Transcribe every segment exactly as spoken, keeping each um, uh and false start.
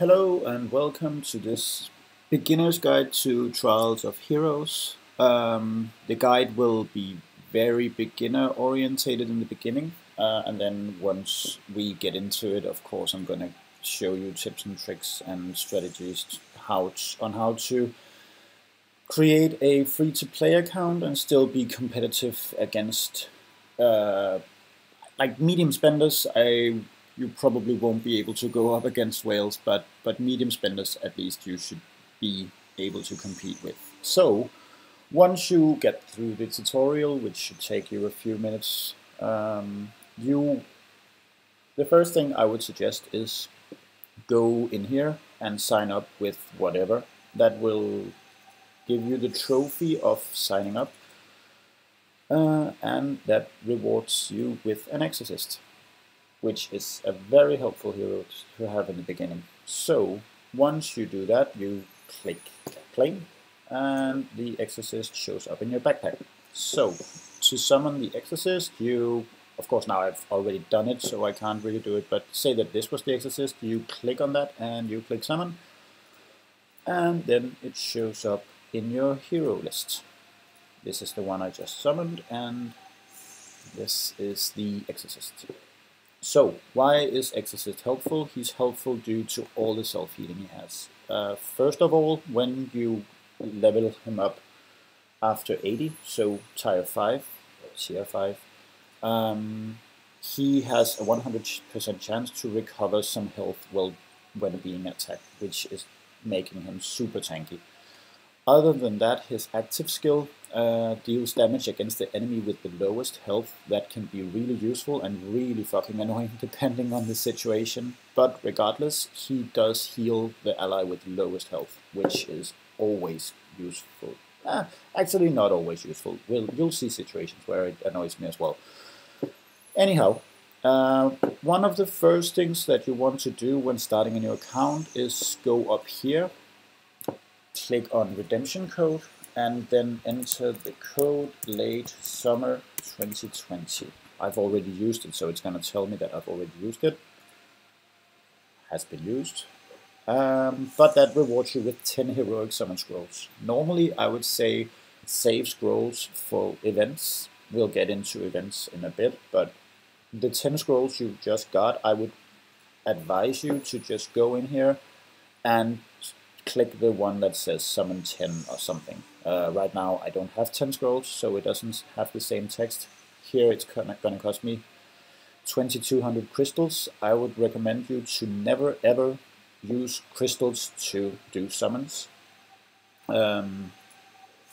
Hello and welcome to this beginner's guide to Trials of Heroes. Um, the guide will be very beginner orientated in the beginning, uh, and then once we get into it, of course, I'm going to show you tips and tricks and strategies how to, on how to create a free-to-play account and still be competitive against uh, like medium spenders. I You probably won't be able to go up against whales, but but medium spenders at least you should be able to compete with. So once you get through the tutorial, which should take you a few minutes, um, you the first thing I would suggest is go in here and sign up with whatever that will give you the trophy of signing up, uh, and that rewards you with an Exorcist, which is a very helpful hero to have in the beginning. So once you do that, you click play, and the Exorcist shows up in your backpack. So to summon the Exorcist, you, of course now I've already done it, so I can't really do it, but say that this was the Exorcist, you click on that and you click summon, and then it shows up in your hero list. This is the one I just summoned, and this is the Exorcist. So, why is Exorcist helpful? He's helpful due to all the self-healing he has. Uh, first of all, when you level him up after eighty, so tier five, tier five, um, he has a one hundred percent chance to recover some health while, when being attacked, which is making him super tanky. Other than that, his active skill uh, deals damage against the enemy with the lowest health. That can be really useful and really fucking annoying depending on the situation. But regardless, he does heal the ally with the lowest health, which is always useful. Ah, actually, not always useful. We'll, you'll see situations where it annoys me as well. Anyhow, uh, one of the first things that you want to do when starting a new account is go up here, click on redemption code, and then enter the code late summer twenty twenty. I've already used it, so it's going to tell me that I've already used it. Has been used. Um, but that rewards you with ten heroic summon scrolls. Normally, I would say save scrolls for events. We'll get into events in a bit, but the ten scrolls you just got, I would advise you to just go in here and click the one that says summon ten or something. Uh, right now I don't have ten scrolls, so it doesn't have the same text. Here it's gonna cost me twenty-two hundred crystals. I would recommend you to never ever use crystals to do summons. Um,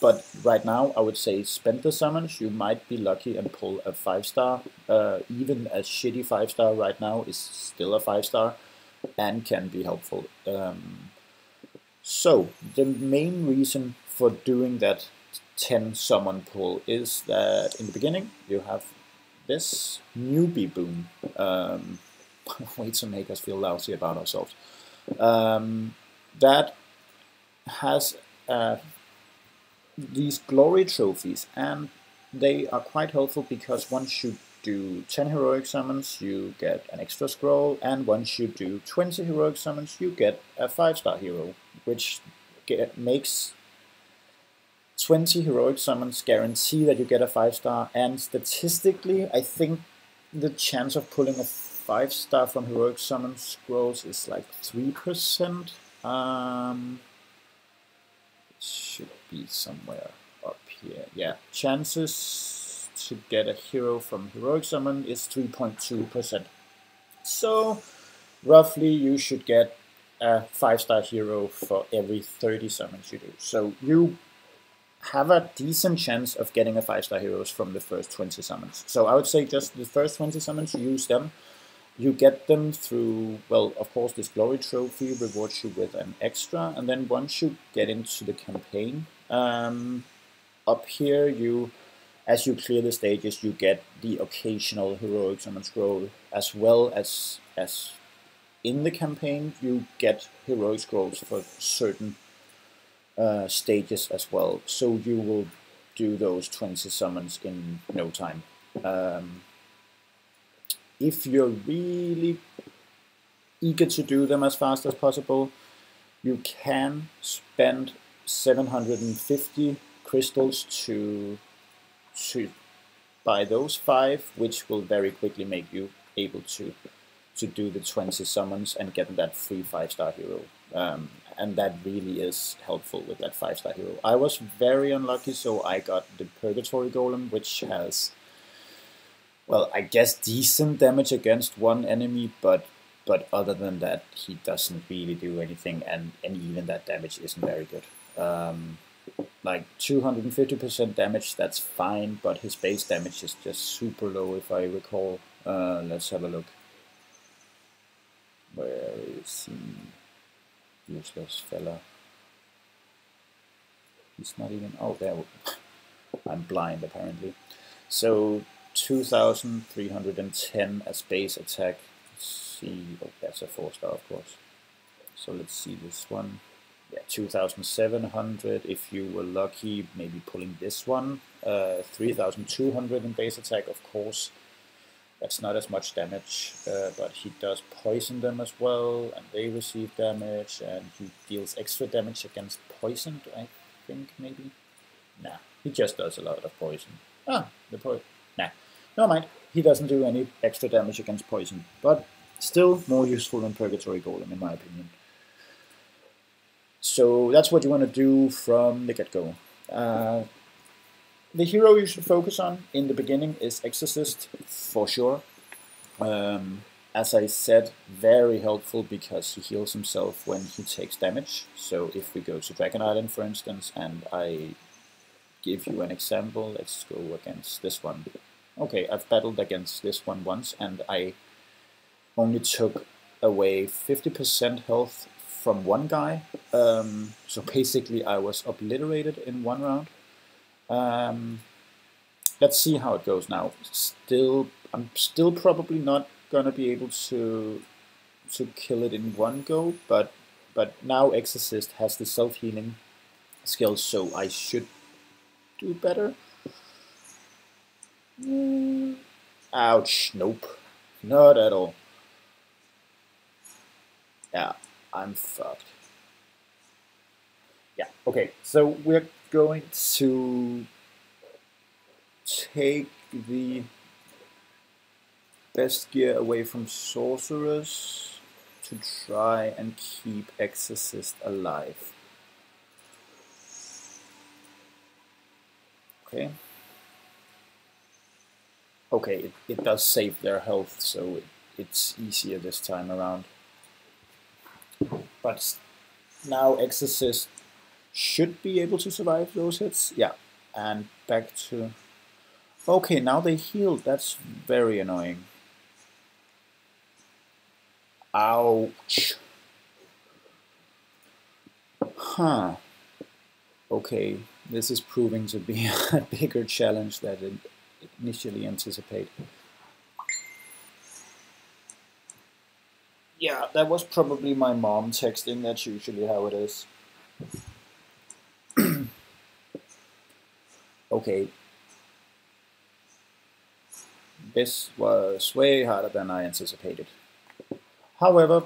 but right now I would say spend the summons. You might be lucky and pull a five star. Uh, even a shitty five star right now is still a five star and can be helpful. Um, So, the main reason for doing that ten summon pull is that in the beginning you have this newbie boom. Um, way to make us feel lousy about ourselves. Um, that has uh, these glory trophies, and they are quite helpful because once you do ten heroic summons, you get an extra scroll, and once you do twenty heroic summons, you get a five star hero, which get, makes twenty heroic summons guarantee that you get a five star, and statistically, I think the chance of pulling a five star from heroic summon scrolls is like three percent. Um, it should be somewhere up here. Yeah, chances to get a hero from heroic summon is three point two percent. So roughly you should get a five star hero for every thirty summons you do. So you have a decent chance of getting a five star heroes from the first twenty summons. So I would say just the first twenty summons, use them. You get them through, well, of course this glory trophy rewards you with an extra, and then once you get into the campaign, um, up here you as you clear the stages, you get the occasional heroic summon scroll, as well as as in the campaign, you get heroic scrolls for certain uh, stages as well. So you will do those twenty summons in no time. Um, if you're really eager to do them as fast as possible, you can spend seven hundred fifty crystals to, to buy those five, which will very quickly make you able to to do the twenty summons and get that free five-star hero. Um, and that really is helpful with that five-star hero. I was very unlucky, so I got the Purgatory Golem, which has, well, I guess decent damage against one enemy, but but other than that, he doesn't really do anything, and, and even that damage isn't very good. Um, like two hundred fifty percent damage, that's fine, but his base damage is just super low, if I recall. Uh, let's have a look. Where is he? Useless fella. He's not even... Oh, there. I'm blind, apparently. So, two thousand three hundred ten as base attack. Let's see. Oh, that's a four star, of course. So, let's see this one. Yeah, two thousand seven hundred. If you were lucky, maybe pulling this one. Uh, three thousand two hundred in base attack, of course. That's not as much damage, uh, but he does poison them as well, and they receive damage, and he deals extra damage against poisoned, I think, maybe? Nah, he just does a lot of poison. Ah, the poison. Nah, never mind. He doesn't do any extra damage against poison, but still more useful than Purgatory Golem, in my opinion. So that's what you want to do from the get-go. Uh, The hero you should focus on in the beginning is Exorcist, for sure. Um, as I said, very helpful because he heals himself when he takes damage. So if we go to Dragon Island, for instance, and I give you an example, let's go against this one. Okay, I've battled against this one once, and I only took away fifty percent health from one guy. Um, so basically I was obliterated in one round. Um, let's see how it goes now. Still, I'm still probably not gonna be able to to kill it in one go, but but now Exorcist has the self-healing skill, so I should do better. Mm. Ouch! Nope, not at all. Yeah, I'm fucked. Yeah. Okay. So we're going to take the best gear away from Sorceress to try and keep Exorcist alive. Okay. Okay, it, it does save their health, so it, it's easier this time around. But now Exorcist should be able to survive those hits. Yeah, and back to... Okay, now they healed. That's very annoying. Ouch. Huh. Okay, this is proving to be a bigger challenge than I initially anticipated. Yeah, that was probably my mom texting. That's usually how it is. Okay, this was way harder than I anticipated. However,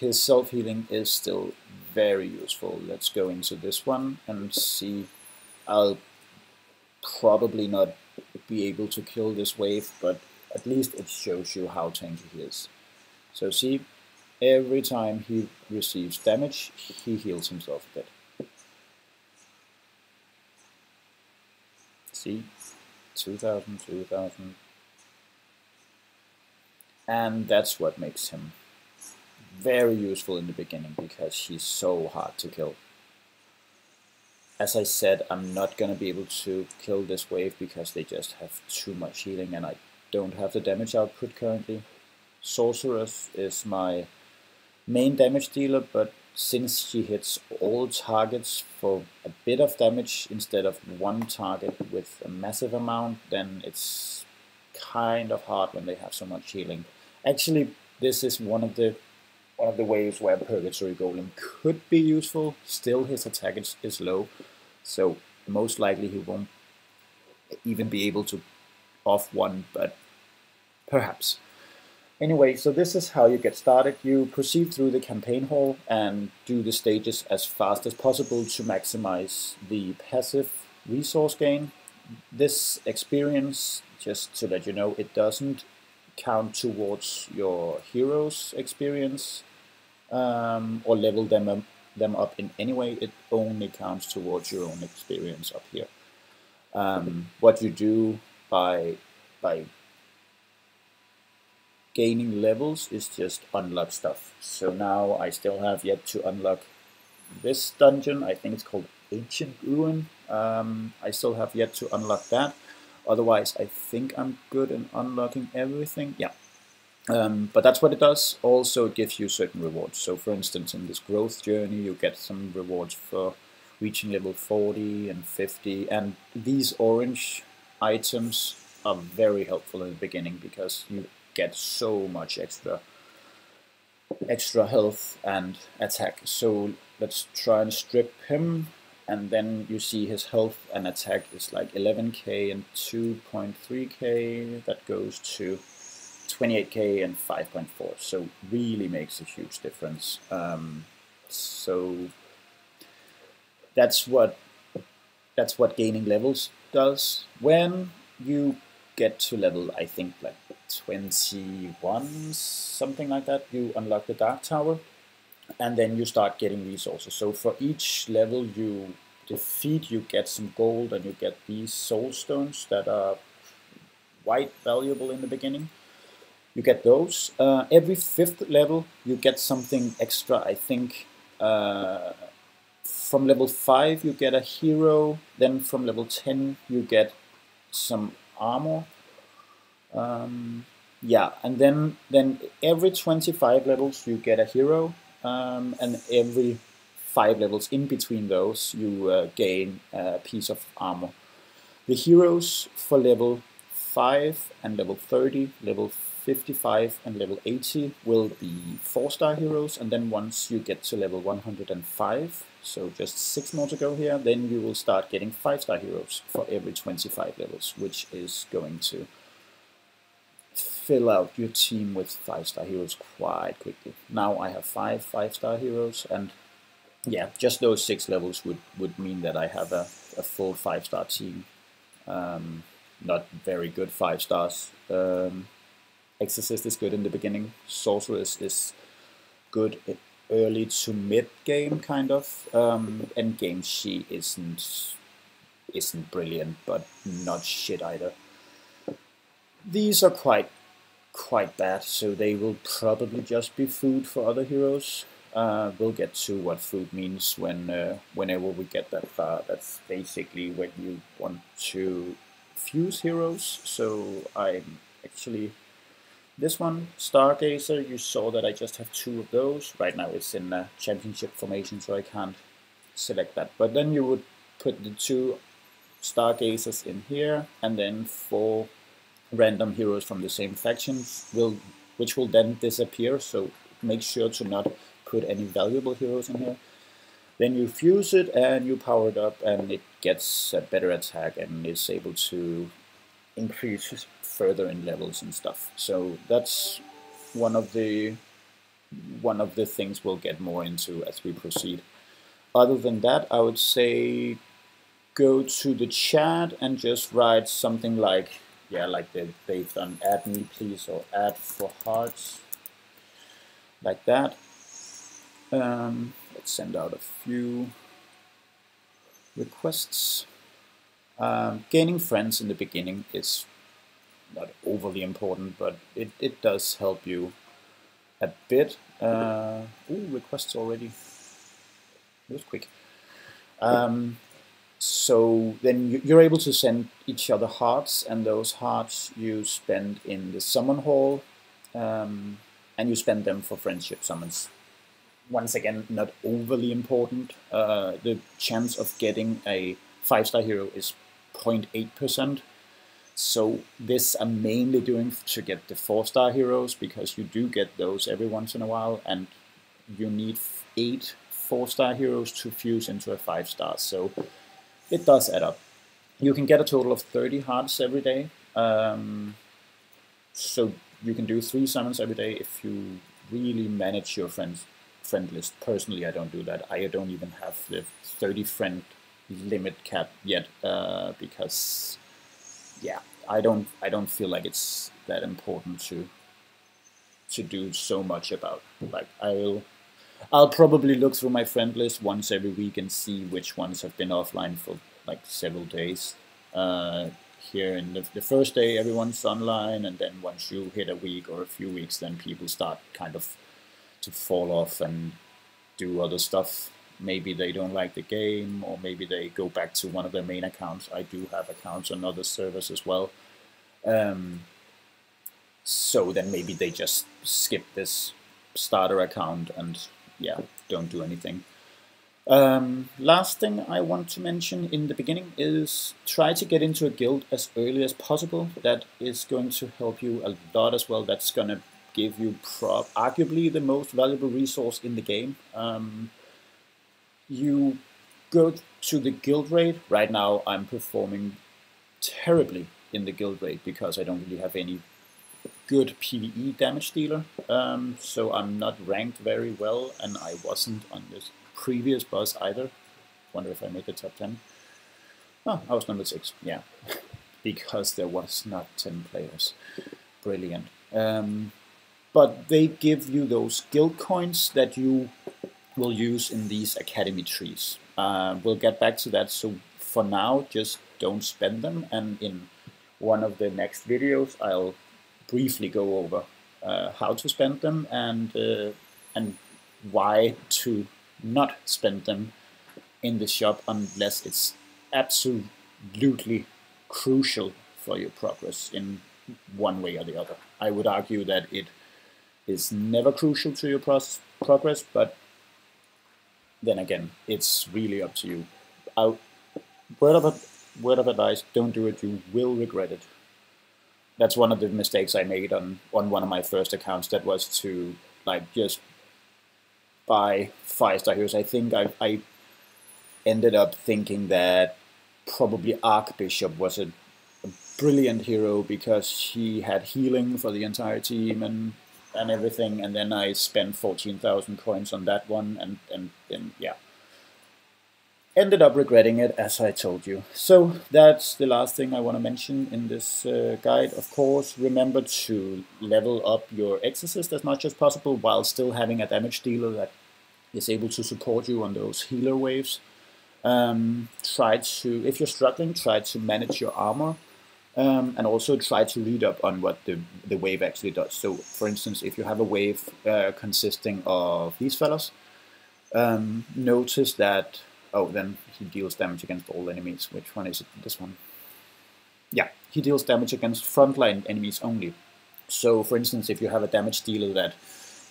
his self-healing is still very useful. Let's go into this one and see. I'll probably not be able to kill this wave, but at least it shows you how tanky he is. So see, every time he receives damage, he heals himself a bit. See, two thousand, two thousand. And that's what makes him very useful in the beginning, because he's so hard to kill. As I said, I'm not going to be able to kill this wave because they just have too much healing and I don't have the damage output currently. Sorceress is my main damage dealer, but since she hits all targets for a bit of damage instead of one target with a massive amount, then it's kind of hard when they have so much healing. Actually, this is one of the one of the ways where Purgatory Golem could be useful. Still, his attack is, is low, so most likely he won't even be able to off one, but perhaps. Anyway, so this is how you get started. You proceed through the campaign hall and do the stages as fast as possible to maximize the passive resource gain. This experience, just so that you know, it doesn't count towards your hero's experience um, or level them up, them up in any way. It only counts towards your own experience up here. Um, what you do by by gaining levels is just unlock stuff. So now I still have yet to unlock this dungeon. I think it's called Ancient Ruin. Um, I still have yet to unlock that. Otherwise, I think I'm good in unlocking everything. Yeah. Um, but that's what it does. Also, it gives you certain rewards. So, for instance, in this growth journey, you get some rewards for reaching level forty and fifty. And these orange items are very helpful in the beginning because you get so much extra extra health and attack. So let's try and strip him, and then you see his health and attack is like eleven K and two point three K. That goes to twenty-eight K and five point four. So really makes a huge difference. Um, so that's what that's what gaining levels does. When you get to level, I think, like twenty-one, something like that, you unlock the Dark Tower, and then you start getting resources. So for each level you defeat, you get some gold, and you get these soul stones that are quite valuable in the beginning. You get those. Uh, every fifth level you get something extra, I think. Uh, from level five you get a hero, then from level ten you get some armor. Um, yeah, and then then every twenty-five levels you get a hero, um, and every five levels in between those you uh, gain a piece of armor. The heroes for level five and level thirty, level fifty-five and level eighty will be four-star heroes, and then once you get to level one hundred and five, so just six more to go here, then you will start getting five-star heroes for every twenty-five levels, which is going to fill out your team with five-star heroes quite quickly. Now I have five five-star heroes, and yeah, just those six levels would, would mean that I have a, a full five-star team. Um, not very good five stars. Um, Exorcist is good in the beginning. Sorceress is good early to mid game, kind of. Um, end game, she isn't isn't brilliant, but not shit either. These are quite quite bad, so they will probably just be food for other heroes. Uh, we'll get to what food means when uh, whenever we get that far. That's basically when you want to fuse heroes. So I'm actually. This one, Stargazer, you saw that I just have two of those. Right now it's in a championship formation, so I can't select that. But then you would put the two Stargazers in here, and then four random heroes from the same faction, will, which will then disappear, so make sure to not put any valuable heroes in here. Then you fuse it, and you power it up, and it gets a better attack, and is able to increase further in levels and stuff. So that's one of the one of the things we'll get more into as we proceed. Other than that, I would say go to the chat and just write something like, yeah, like they, they've done, add me please, or add for hearts, like that. Um, let's send out a few requests. Um, gaining friends in the beginning is not overly important, but it, it does help you a bit. Uh, ooh, requests already. It was quick. Um, so then you're able to send each other hearts, and those hearts you spend in the summon hall, um, and you spend them for friendship summons. Once again, not overly important. Uh, the chance of getting a five-star hero is zero point eight percent. So this I'm mainly doing to get the four-star heroes, because you do get those every once in a while, and you need eight four-star heroes to fuse into a five-star, so it does add up. You can get a total of thirty hearts every day, um, so you can do three summons every day if you really manage your friends friend list. Personally, I don't do that. I don't even have the thirty friend limit cap yet, uh, because yeah, I don't I don't feel like it's that important to to do so much about. Like I'll I'll probably look through my friend list once every week and see which ones have been offline for like several days. Uh, here in the, the first day, everyone's online, and then once you hit a week or a few weeks, then people start kind of to fall off and do other stuff. Maybe they don't like the game, or maybe they go back to one of their main accounts. I do have accounts on other servers as well. Um, so then maybe they just skip this starter account and yeah, don't do anything. Um, last thing I want to mention in the beginning is try to get into a guild as early as possible. That is going to help you a lot as well. That's going to give you prob arguably the most valuable resource in the game. Um, you go to the guild raid. Right now I'm performing terribly in the guild raid because I don't really have any good PvE damage dealer. Um, so I'm not ranked very well, and I wasn't on this previous boss either. Wonder if I made the top ten. Oh, I was number six. Yeah, because there was not ten players. Brilliant. Um, but they give you those guild coins that you will use in these academy trees. Uh, we'll get back to that. So for now, just don't spend them. And in one of the next videos, I'll briefly go over uh, how to spend them and uh, and why to not spend them in the shop unless it's absolutely crucial for your progress in one way or the other. I would argue that it is never crucial to your progress, but then again, it's really up to you. I, word of, word of advice, don't do it, you will regret it. That's one of the mistakes I made on, on one of my first accounts. That was to like just buy five-star heroes. I think I, I ended up thinking that probably Archbishop was a, a brilliant hero because he had healing for the entire team and, and everything, and then I spent fourteen thousand coins on that one, and, and, and yeah. Ended up regretting it, as I told you. So that's the last thing I want to mention in this uh, guide. Of course, remember to level up your Exorcist as much as possible while still having a damage dealer that is able to support you on those healer waves. Um, try to, if you're struggling, try to manage your armor, um, and also try to read up on what the, the wave actually does. So, for instance, if you have a wave uh, consisting of these fellas, um, notice that oh, then he deals damage against all enemies. Which one is it? This one. Yeah, he deals damage against frontline enemies only. So, for instance, if you have a damage dealer that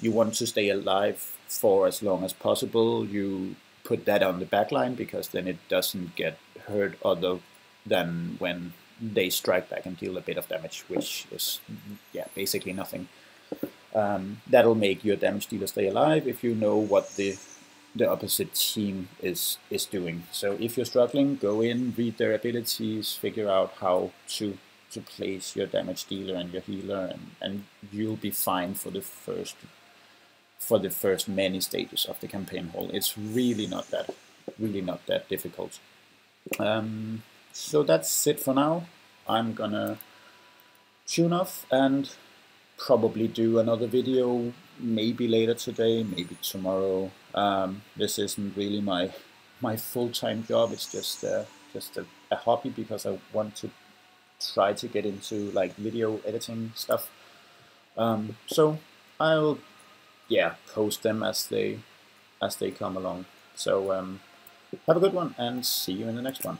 you want to stay alive for as long as possible, you put that on the backline, because then it doesn't get hurt other than when they strike back and deal a bit of damage, which is, yeah, basically nothing. Um, that'll make your damage dealer stay alive if you know what the the opposite team is is doing. So if you're struggling, go in, read their abilities, figure out how to to place your damage dealer and your healer, and, and you'll be fine for the first for the first many stages of the campaign hall. It's really not that really not that difficult. Um, so that's it for now. I'm gonna tune off and probably do another video maybe later today, maybe tomorrow. Um, this isn't really my my full-time job. It's just uh, just a, a hobby, because I want to try to get into like video editing stuff. Um, so I'll yeah post them as they as they come along. So um, have a good one, and see you in the next one.